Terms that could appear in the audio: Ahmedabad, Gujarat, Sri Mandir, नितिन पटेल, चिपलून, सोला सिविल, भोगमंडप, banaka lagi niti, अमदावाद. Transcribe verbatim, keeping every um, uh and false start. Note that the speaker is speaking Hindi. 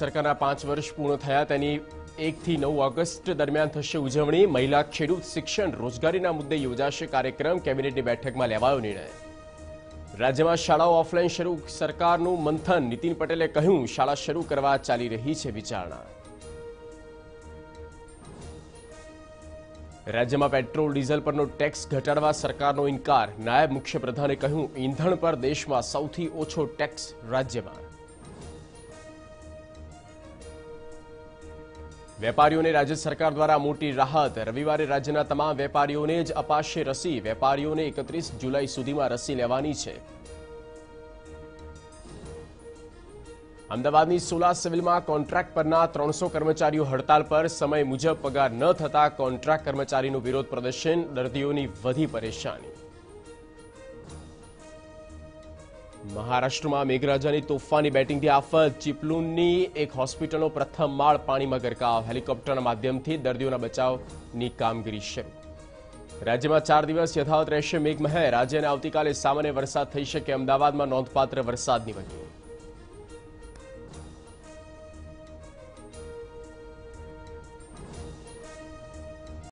सरकारना पांच वर्ष पूर्ण थया तेनी एक थी नौ ऑगस्ट दरमियान थशे उजवणी। महिला खेडूत शिक्षण रोजगारीना मुद्दे योजाशे कार्यक्रम। केबिनेटनी बेठकमां लेवायो निर्णय। राज्यमां शाळाओ ऑफलाइन शरू। सरकारनुं मंथन। नितिन पटेले कह्युं शाळा शरू करवा चाली रही छे विचारणा। राज्यमां पेट्रोल डीजल परनो टेक्स घटाडवा सरकारनो इनकार। नायब मुख्य प्रधाने कह्युं ईंधण पर देशमां सौथी ओछो टेक्स राज्यमां। વેપારીઓને રાજ્ય સરકાર દ્વારા મોટી રાહત। રવિવારે રાજ્યના તમામ વેપારીઓને જ અપાશે રસી। વેપારીઓને એકત્રીસ જુલાઈ સુધીમાં રસી લેવાની છે। અમદાવાદની સોલા સિવિલમાં કોન્ટ્રાક્ટ પરના ત્રણસો કર્મચારીઓ હડતાલ પર। સમય મુજબ પગાર ન થતા કોન્ટ્રાક્ટ કર્મચારીનું વિરોધ પ્રદર્શન। દર્દીઓની વધી પરેશાની। महाराष्ट्र में मेघराजा की तोफानी बेटिंग की आफत। चिपलून की एक हॉस्पिटल प्रथम माल पानी में गरकाव। हेलिकॉप्टर माध्यम से दर्दियों बचाव की कामगीरी शुरू। राज्य में चार दिवस यथावत रहेशे मेघमहेर। आज आती काले सामान्य वरसाद थई शके। अमदावाद में नोंधपात्र वरसाद की वकी।